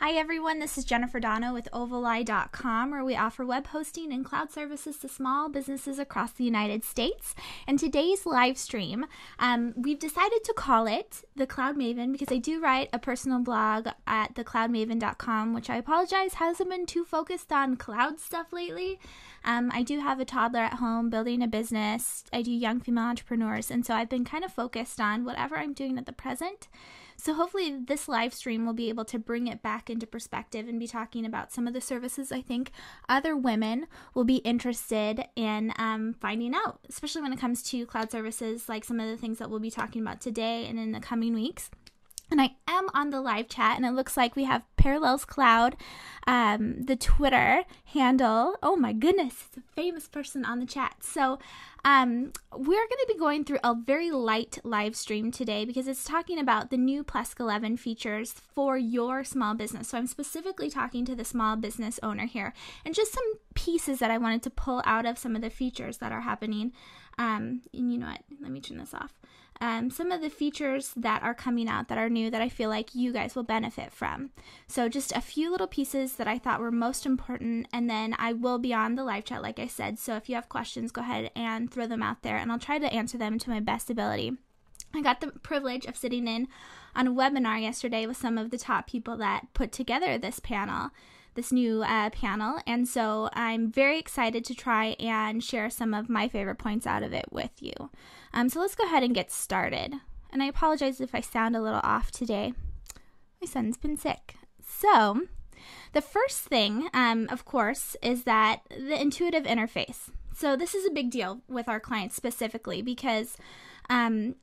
Hi everyone, this is Jennifer Donogh with Ovaleye.com, where we offer web hosting and cloud services to small businesses across the United States. And today's live stream, we've decided to call it The Cloud Maven because I do write a personal blog at thecloudmaven.com, which I apologize hasn't been too focused on cloud stuff lately. I do have a toddler at home building a business. I do young female entrepreneurs, and so I've been kind of focused on whatever I'm doing at the present. So hopefully this live stream will be able to bring it back into perspective and be talking about some of the services I think other women will be interested in finding out, especially when it comes to cloud services, like some of the things that we'll be talking about today and in the coming weeks. And I am on the live chat, and it looks like we have Parallels Cloud, the Twitter handle. Oh my goodness, it's a famous person on the chat. So we're going to be going through a very light live stream today because it's talking about the new Plesk 11 features for your small business. So I'm specifically talking to the small business owner here, and just some pieces that I wanted to pull out of some of the features that are happening. And you know what, let me turn this off. Some of the features that are coming out that are new that I feel like you guys will benefit from. So just a few little pieces that I thought were most important, and then I will be on the live chat like I said, so if you have questions, go ahead and throw them out there and I'll try to answer them to my best ability. I got the privilege of sitting in on a webinar yesterday with some of the top people that put together this panel, this new panel, and so I'm very excited to try and share some of my favorite points out of it with you. So let's go ahead and get started. And I apologize if I sound a little off today. My son's been sick. So the first thing, of course, is that the intuitive interface. So this is a big deal with our clients specifically because some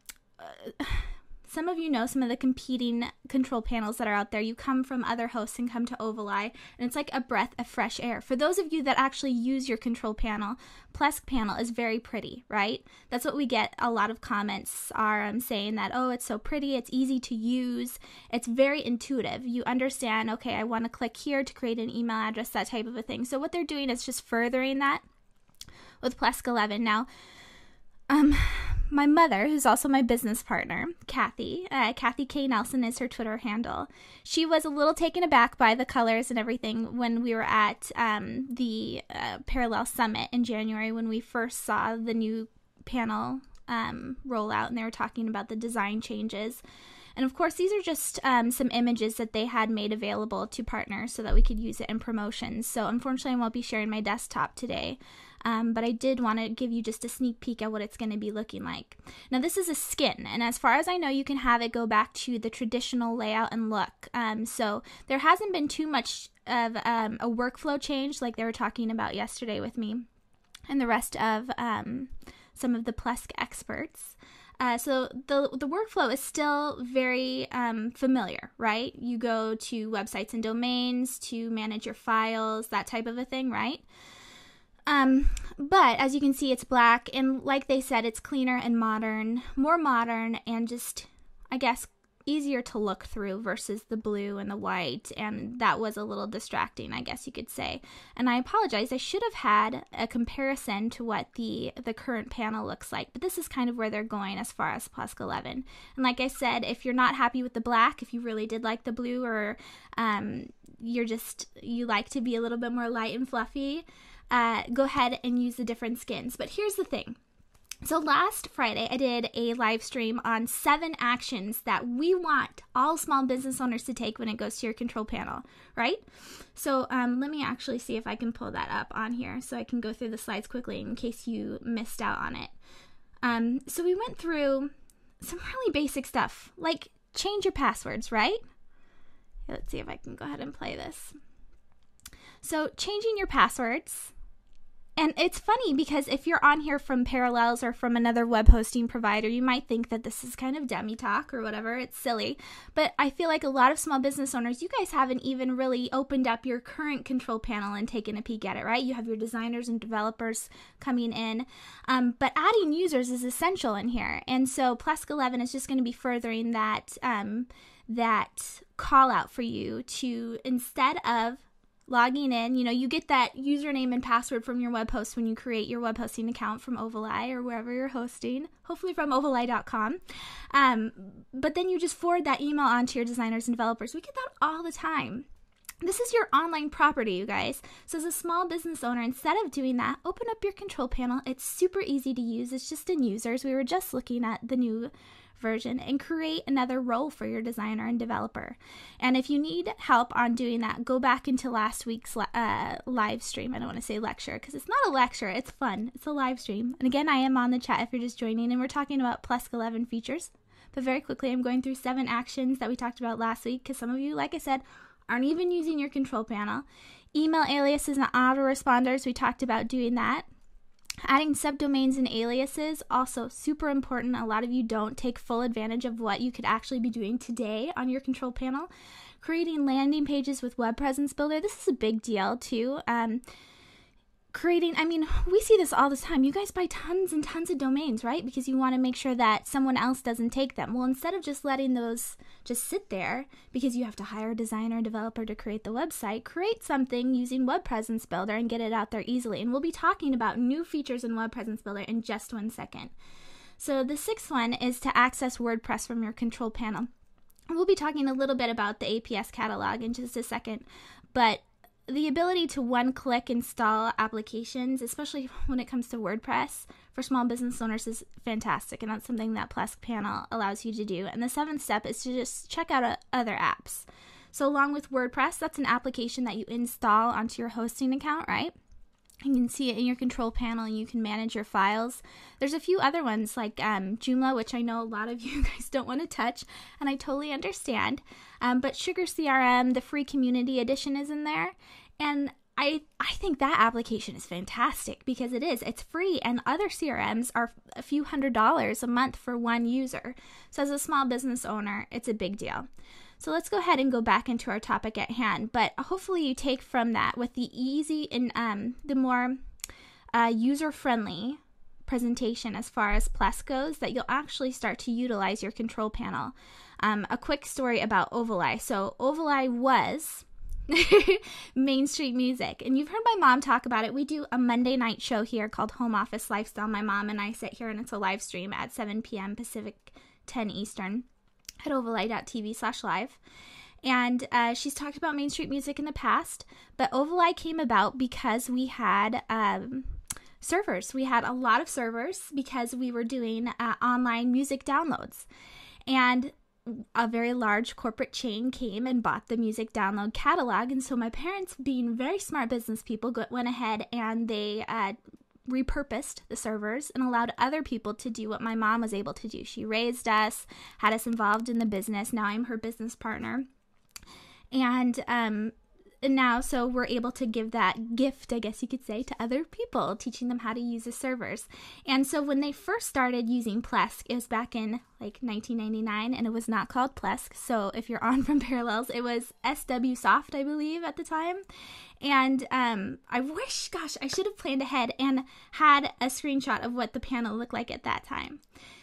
of you know some of the competing control panels that are out there. You come from other hosts and come to Ovaleye, and it's like a breath of fresh air. For those of you that actually use your control panel, Plesk Panel is very pretty, right? That's what we get. A lot of comments are saying that, oh, it's so pretty, it's easy to use, it's very intuitive. You understand, okay, I want to click here to create an email address, that type of a thing. So what they're doing is just furthering that with Plesk 11. Now, my mother, who's also my business partner, Kathy, Kathy K. Nelson is her Twitter handle. She was a little taken aback by the colors and everything when we were at the Parallel Summit in January when we first saw the new panel rollout, and they were talking about the design changes. And of course, these are just some images that they had made available to partners so that we could use it in promotions. So unfortunately, I won't be sharing my desktop today. But I did want to give you just a sneak peek at what it's going to be looking like. Now this is a skin, and as far as I know, you can have it go back to the traditional layout and look. So there hasn't been too much of a workflow change like they were talking about yesterday with me and the rest of some of the Plesk experts. So the workflow is still very familiar, right? You go to websites and domains to manage your files, that type of a thing, right? But as you can see, it's black, and like they said, it's cleaner and modern, more modern, and just, I guess, easier to look through versus the blue and the white, and that was a little distracting, I guess you could say. And I apologize, I should have had a comparison to what the current panel looks like, but this is kind of where they're going as far as Plesk 11. And like I said, if you're not happy with the black, if you really did like the blue, or you like to be a little bit more light and fluffy, go ahead and use the different skins. But here's the thing. So last Friday, I did a live stream on 7 actions that we want all small business owners to take when it goes to your control panel, right? So let me actually see if I can pull that up on here so I can go through the slides quickly in case you missed out on it. So we went through some really basic stuff, like change your passwords, right? Let's see if I can go ahead and play this. So changing your passwords. And it's funny because if you're on here from Parallels or from another web hosting provider, you might think that this is kind of dummy talk or whatever. It's silly. But I feel like a lot of small business owners, you guys haven't even really opened up your current control panel and taken a peek at it, right? You have your designers and developers coming in. But adding users is essential in here. And so Plesk 11 is just going to be furthering that, that call out for you to, instead of logging in, you know, you get that username and password from your web host when you create your web hosting account from Ovaleye or wherever you're hosting, hopefully from Ovaleye.com. But then you just forward that email on to your designers and developers. We get that all the time. This is your online property, you guys. So as a small business owner, instead of doing that, open up your control panel. It's super easy to use. It's just in users. We were just looking at the new version, and create another role for your designer and developer. And if you need help on doing that, go back into last week's live stream. I don't want to say lecture because it's not a lecture. It's fun. It's a live stream. And again, I am on the chat if you're just joining, and we're talking about Plesk 11 features. But very quickly, I'm going through 7 actions that we talked about last week because some of you, like I said, aren't even using your control panel. Email aliases and autoresponders, we talked about doing that. Adding subdomains and aliases, also super important. A lot of you don't take full advantage of what you could actually be doing today on your control panel. Creating landing pages with Web Presence Builder, this is a big deal too. I mean, we see this all the time. You guys buy tons and tons of domains, right? Because you want to make sure that someone else doesn't take them. Well, instead of just letting those just sit there because you have to hire a designer or developer to create the website, create something using Web Presence Builder and get it out there easily. And we'll be talking about new features in Web Presence Builder in just one second. So the 6th one is to access WordPress from your control panel. We'll be talking a little bit about the APS catalog in just a second, but the ability to one-click install applications, especially when it comes to WordPress, for small business owners is fantastic, and that's something that Plesk Panel allows you to do. And the 7th step is to just check out other apps. So along with WordPress, that's an application that you install onto your hosting account, right? You can see it in your control panel, and you can manage your files. There's a few other ones like Joomla, which I know a lot of you guys don't want to touch, and I totally understand. But Sugar CRM, the free community edition is in there. And I think that application is fantastic because it is. It's free, and other CRMs are a few $100s a month for one user. So as a small business owner, it's a big deal. So let's go ahead and go back into our topic at hand, but hopefully you take from that with the easy and the more user-friendly presentation as far as Plesk goes, that you'll actually start to utilize your control panel. A quick story about Ovaleye. So Ovaleye was Main Street Music, and you've heard my mom talk about it. We do a Monday night show here called Home Office Lifestyle. My mom and I sit here, and it's a live stream at 7 p.m. Pacific, 10 Eastern. At Ovaleye.tv/live. And she's talked about Main Street Music in the past, but Ovaleye came about because we had servers. We had a lot of servers because we were doing online music downloads. And a very large corporate chain came and bought the music download catalog. And so my parents, being very smart business people, went ahead and they repurposed the servers and allowed other people to do what my mom was able to do. She raised us, had us involved in the business. Now I'm her business partner. And now, so we're able to give that gift, I guess you could say, to other people, teaching them how to use the servers. And so when they first started using Plesk, it was back in like 1999, and it was not called Plesk. So if you're on from Parallels, it was SW Soft, I believe, at the time. And I wish, gosh, I should have planned ahead and had a screenshot of what the panel looked like at that time.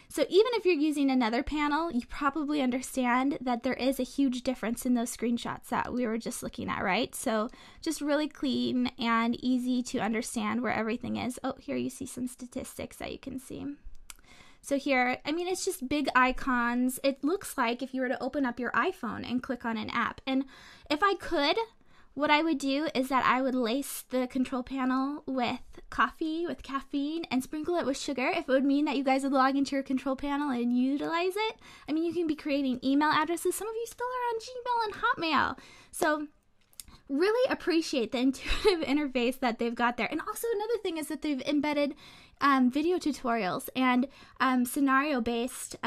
So even if you're using another panel, you probably understand that there is a huge difference in those screenshots that we were just looking at, right? So just really clean and easy to understand where everything is. Oh, here you see some statistics that you can see. So here, I mean, it's just big icons. It looks like if you were to open up your iPhone and click on an app. And if I could, what I would do is that I would lace the control panel with coffee, with caffeine, and sprinkle it with sugar if it would mean that you guys would log into your control panel and utilize it. I mean, you can be creating email addresses. Some of you still are on Gmail and Hotmail. So really appreciate the intuitive interface that they've got there. And also another thing is that they've embedded video tutorials and scenario-based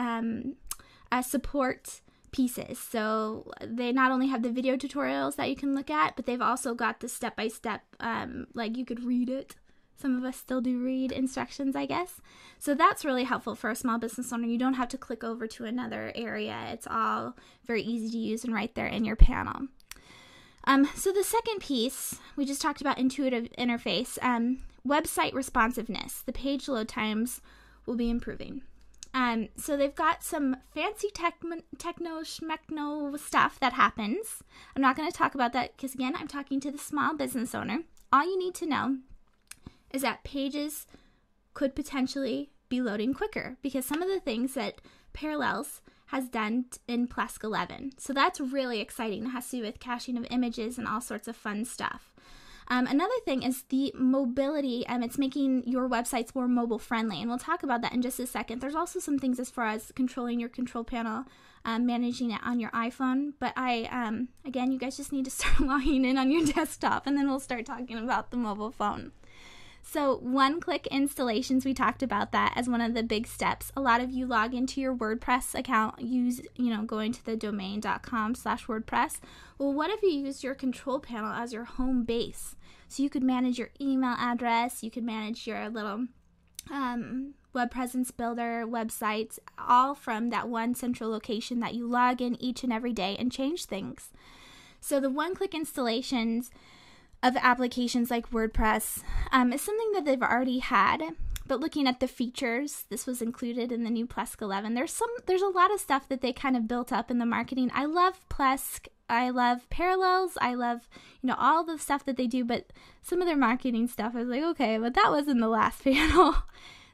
support pieces. So they not only have the video tutorials that you can look at, but they've also got the step-by-step, like you could read it. Some of us still do read instructions, I guess. So that's really helpful for a small business owner. You don't have to click over to another area. It's all very easy to use and right there in your panel. So the second piece, we just talked about intuitive interface, website responsiveness, the page load times will be improving. So they've got some fancy techno-schmechno stuff that happens. I'm not going to talk about that because, again, I'm talking to the small business owner. All you need to know is that pages could potentially be loading quicker because some of the things that Parallels has done in Plesk 11. So that's really exciting. It has to do with caching of images and all sorts of fun stuff. Another thing is the mobility, it's making your websites more mobile friendly, and we'll talk about that in just a second. There's also some things as far as controlling your control panel, managing it on your iPhone, but again, you guys just need to start logging in on your desktop, and then we'll start talking about the mobile phone. So one-click installations, we talked about that as one of the big steps. A lot of you log into your WordPress account, going to the domain.com/WordPress. Well, what if you used your control panel as your home base? So you could manage your email address, you could manage your little Web Presence Builder websites, all from that one central location that you log in each and every day and change things. So the one-click installations of applications like WordPress is something that they've already had, but looking at the features, this was included in the new Plesk 11. There's a lot of stuff that they kind of built up in the marketing. I love Plesk, I love Parallels, I love all the stuff that they do, but some of their marketing stuff I was like, okay, but that was in the last panel.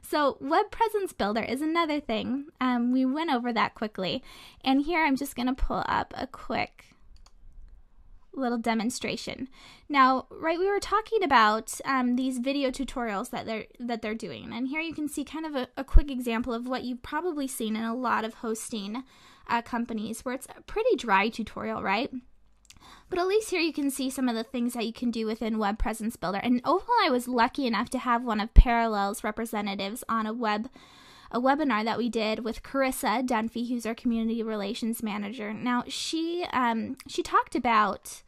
So Web Presence Builder is another thing. We went over that quickly, and here I'm just gonna pull up a quick little demonstration. Now, right, we were talking about these video tutorials that they're doing, and here you can see kind of a quick example of what you've probably seen in a lot of hosting companies, where it's a pretty dry tutorial, right? But at least here you can see some of the things that you can do within Web Presence Builder. And Ovaleye was lucky enough to have one of Parallels' representatives on a webinar that we did with Carissa Dunphy, who's our community relations manager. Now, she talked about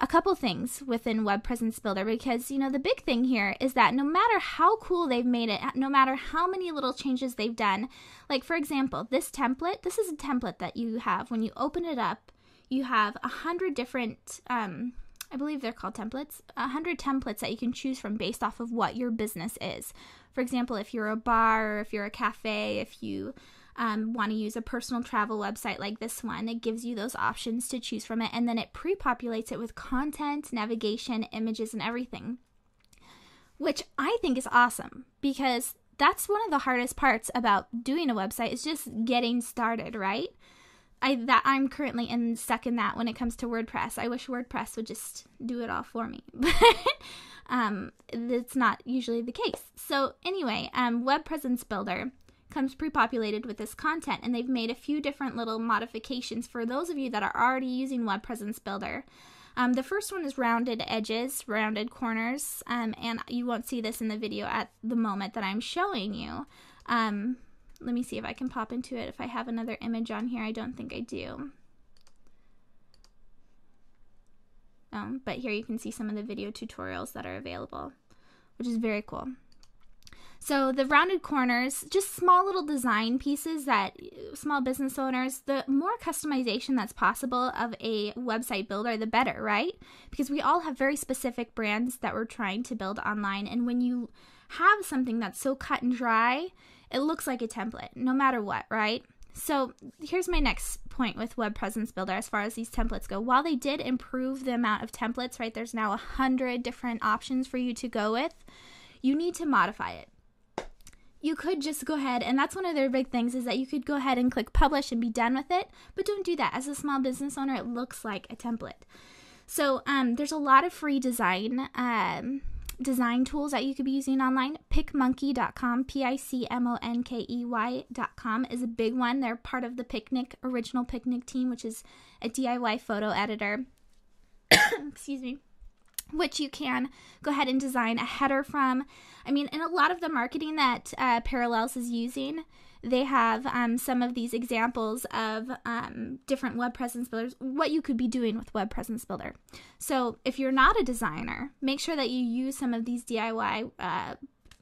a couple things within Web Presence Builder, because the big thing here is that no matter how cool they've made it, no matter how many little changes they've done, like for example, this template, this is a template that you have when you open it up. You have 100 different I believe they're called templates, 100 templates that you can choose from based off of what your business is. For example, if you're a bar, if you're a cafe, if you want to use a personal travel website like this one, it gives you those options to choose from it, and then it pre-populates it with content, navigation, images, and everything, which I think is awesome, because that's one of the hardest parts about doing a website is just getting started, right? I'm currently stuck in that when it comes to WordPress. I wish WordPress would just do it all for me, but that's not usually the case. So anyway, Web Presence Builder comes pre-populated with this content, and they've made a few different little modifications for those of you that are already using Web Presence Builder. The first one is rounded edges, rounded corners, and you won't see this in the video at the moment that I'm showing you. Let me see if I can pop into it, if I have another image on here. I don't think I do. But here you can see some of the video tutorials that are available, which is very cool. So the rounded corners, just small little design pieces that small business owners, the more customization that's possible of a website builder, the better, right? Because we all have very specific brands that we're trying to build online. And when you have something that's so cut and dry, it looks like a template, no matter what, right? So here's my next point with Web Presence Builder as far as these templates go. While they did improve the amount of templates, right, there's now 100 different options for you to go with, you need to modify it. You could just go ahead, and that's one of their big things, is that you could go ahead and click publish and be done with it, but don't do that. As a small business owner, it looks like a template. So there's a lot of free design tools that you could be using online. PicMonkey.com, PICMONKEY.com is a big one. They're part of the original Picnik team, which is a DIY photo editor, excuse me, which you can go ahead and design a header from. I mean, in a lot of the marketing that Parallels is using, they have some of these examples of different Web Presence Builders, what you could be doing with Web Presence Builder. So if you're not a designer, make sure that you use some of these DIY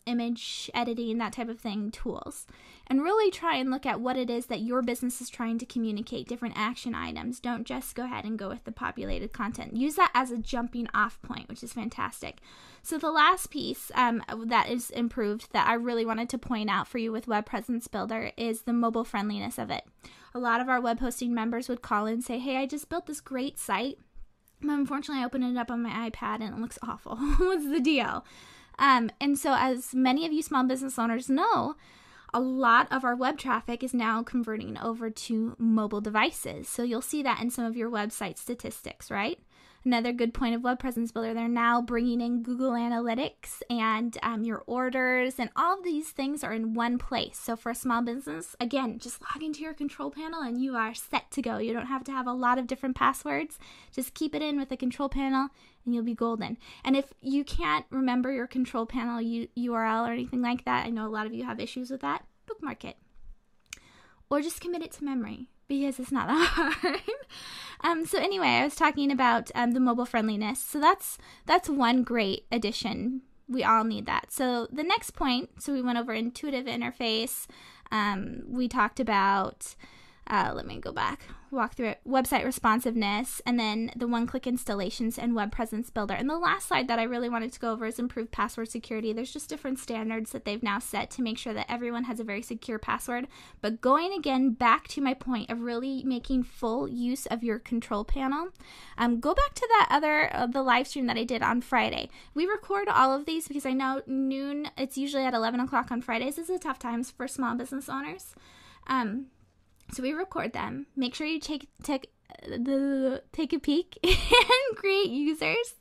image editing, that type of thing, tools. And really try and look at what it is that your business is trying to communicate, different action items. Don't just go ahead and go with the populated content. Use that as a jumping off point, which is fantastic. So the last piece that is improved that I really wanted to point out for you with Web Presence Builder is the mobile friendliness of it. A lot of our web hosting members would call in and say, hey, I just built this great site, but unfortunately I opened it up on my iPad and it looks awful. What's the deal? And so as many of you small business owners know, a lot of our web traffic is now converting over to mobile devices. So you'll see that in some of your website statistics, right? Another good point of Web Presence Builder, they're now bringing in Google Analytics and your orders, and all of these things are in one place. So for a small business, again, just log into your control panel and you are set to go. You don't have to have a lot of different passwords. Just keep it in with the control panel and you'll be golden. And if you can't remember your control panel URL or anything like that, I know a lot of you have issues with that, bookmark it. Or just commit it to memory, because it's not that hard. So anyway, I was talking about the mobile friendliness. So that's one great addition. We all need that. So the next point, so we went over intuitive interface. We talked about, let me go back, walk through it, website responsiveness, and then the one-click installations and Web Presence Builder. And the last slide that I really wanted to go over is improved password security. There's just different standards that they've now set to make sure that everyone has a very secure password. But going again back to my point of really making full use of your control panel, go back to that other, the live stream that I did on Friday. We record all of these because I know noon, it's usually at 11 o'clock on Fridays. This is a tough time for small business owners. So we record them. Make sure you take a peek and create users.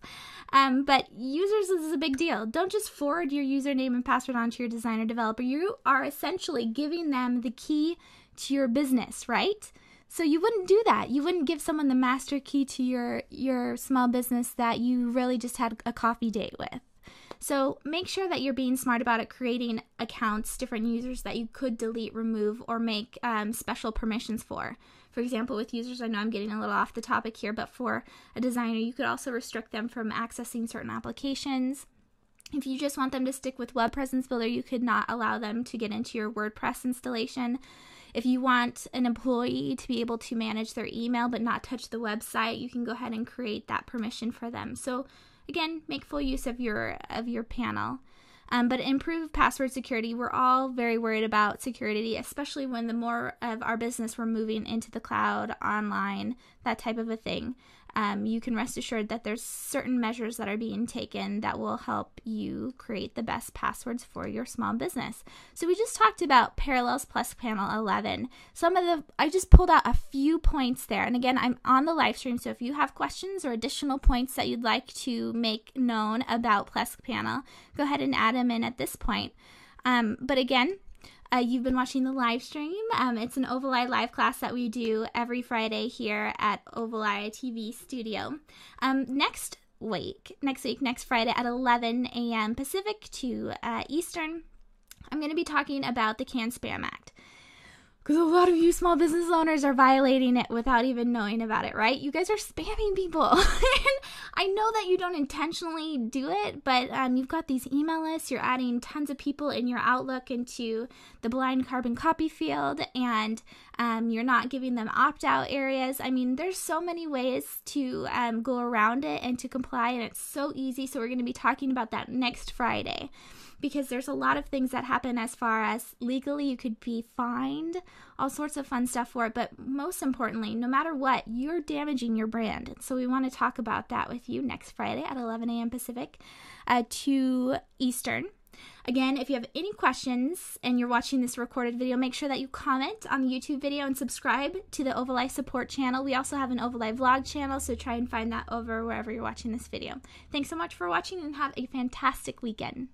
But users is a big deal. Don't just forward your username and password onto your designer developer. You are essentially giving them the key to your business, right? So you wouldn't do that. You wouldn't give someone the master key to your small business that you really just had a coffee date with. So make sure that you're being smart about it, creating accounts, different users that you could delete, remove, or make special permissions for. For example, with users, I know I'm getting a little off the topic here, but for a designer, you could also restrict them from accessing certain applications. If you just want them to stick with Web Presence Builder, you could not allow them to get into your WordPress installation. If you want an employee to be able to manage their email but not touch the website, you can go ahead and create that permission for them. So again, make full use of your panel, but improve password security. We're all very worried about security, especially when the more of our business we're moving into the cloud, online, that type of a thing. You can rest assured that there's certain measures that are being taken that will help you create the best passwords for your small business. So we just talked about Parallels Plesk Panel 11. I just pulled out a few points there. And again, I'm on the live stream, so if you have questions or additional points that you'd like to make known about Plesk Panel, go ahead and add them in at this point. But again, you've been watching the live stream. It's an Ovaleye live class that we do every Friday here at Ovaleye TV studio. Next Friday at 11 a.m. Pacific to Eastern, I'm going to be talking about the Can-Spam Act. Because a lot of you small business owners are violating it without even knowing about it, right? You guys are spamming people. And I know that you don't intentionally do it, but you've got these email lists. You're adding tons of people in your Outlook into the blind carbon copy field, and you're not giving them opt-out areas. I mean, there's so many ways to go around it and to comply, and it's so easy. So we're going to be talking about that next Friday, because there's a lot of things that happen as far as legally you could be fined, all sorts of fun stuff for it. But most importantly, no matter what, you're damaging your brand. So we want to talk about that with you next Friday at 11 a.m. Pacific to Eastern. Again, if you have any questions and you're watching this recorded video, make sure that you comment on the YouTube video and subscribe to the Ovaleye Support channel. We also have an Ovaleye Vlog channel, so try and find that over wherever you're watching this video. Thanks so much for watching and have a fantastic weekend.